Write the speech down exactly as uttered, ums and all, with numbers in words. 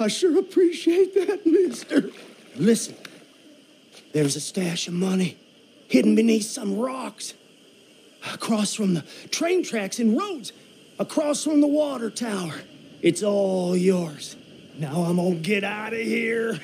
I sure appreciate that, mister. Listen, there's a stash of money hidden beneath some rocks. Across from the train tracks and roads. Across from the water tower. It's all yours. Now I'm gonna get out of here.